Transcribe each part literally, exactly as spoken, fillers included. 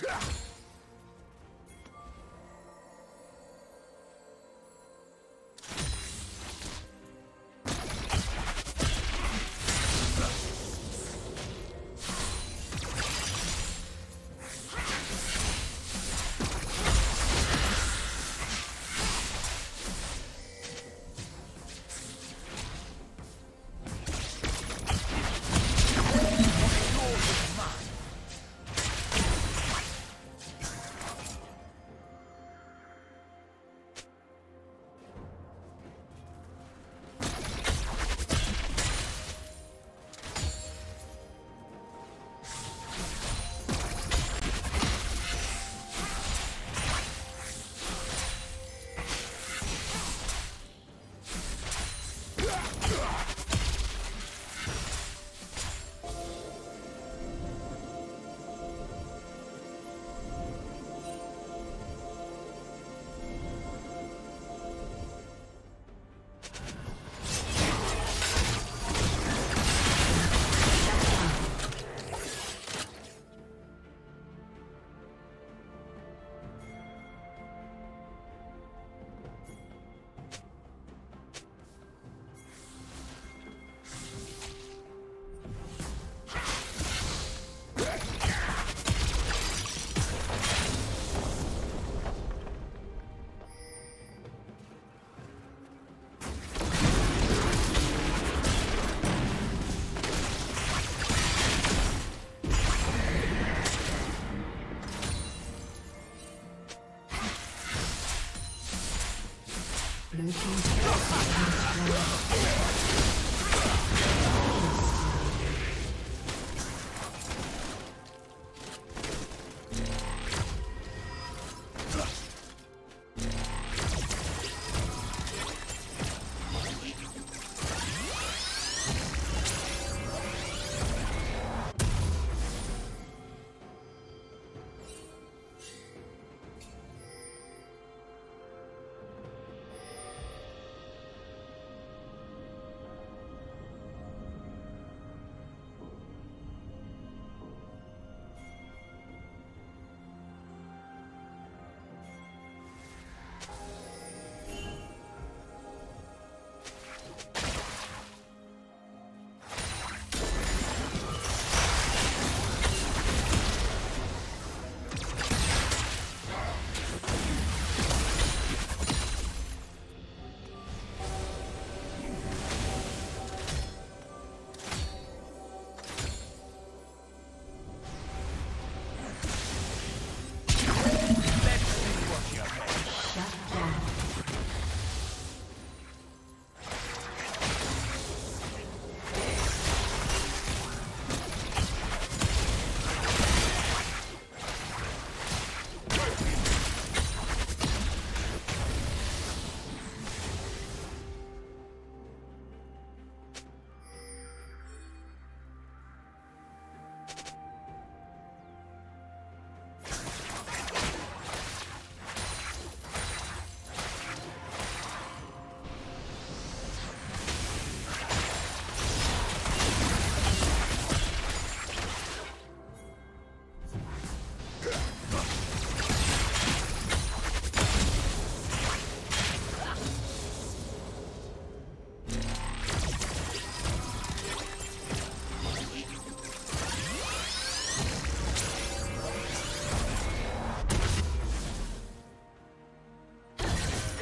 The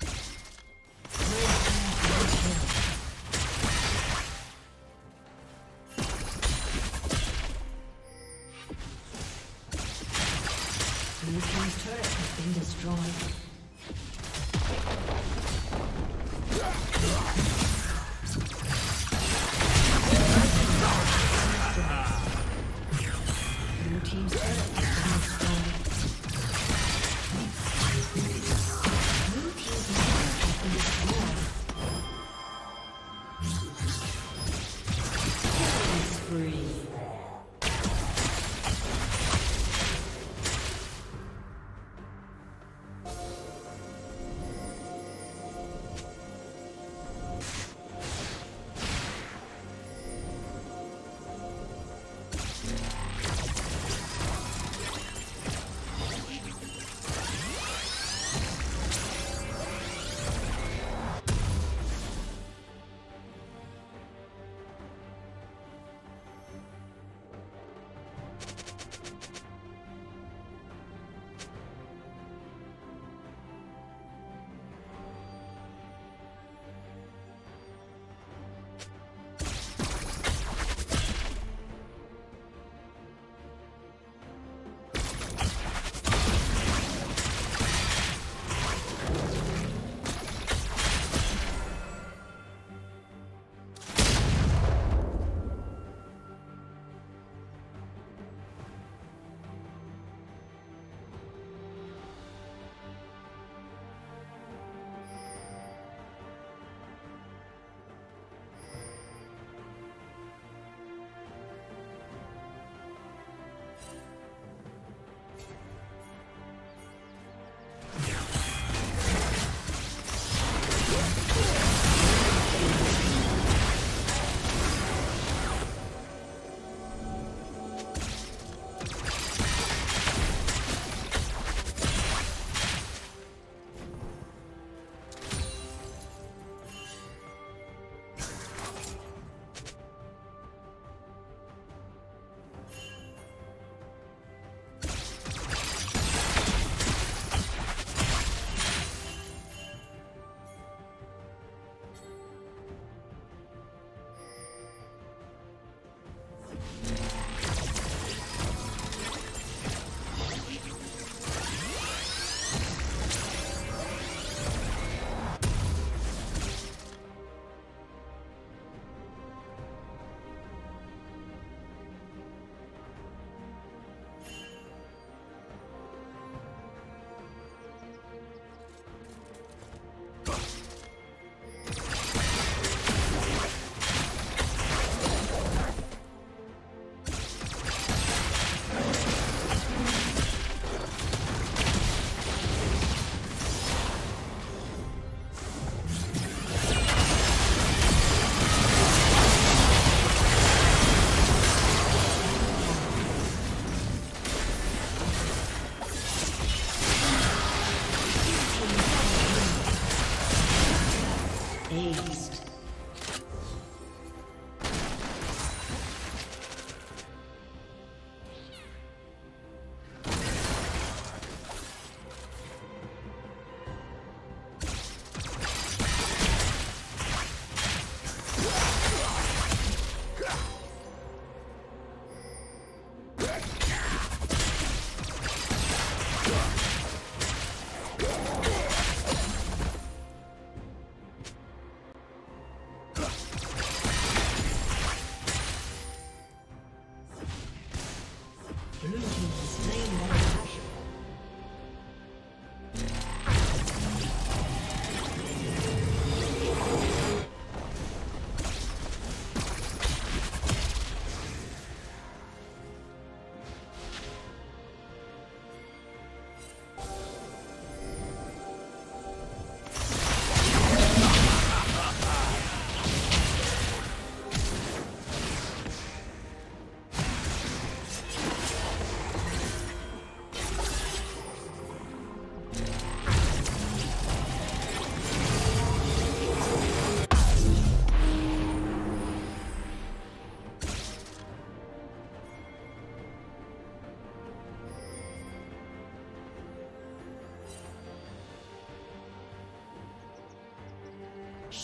Red team double kill. destroyed.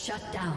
Shut down.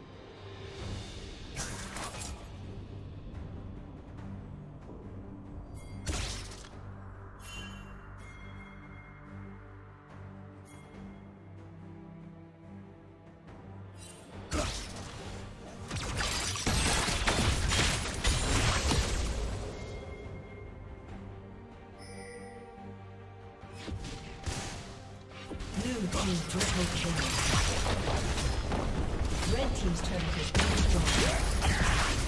Red team's turret has been destroyed.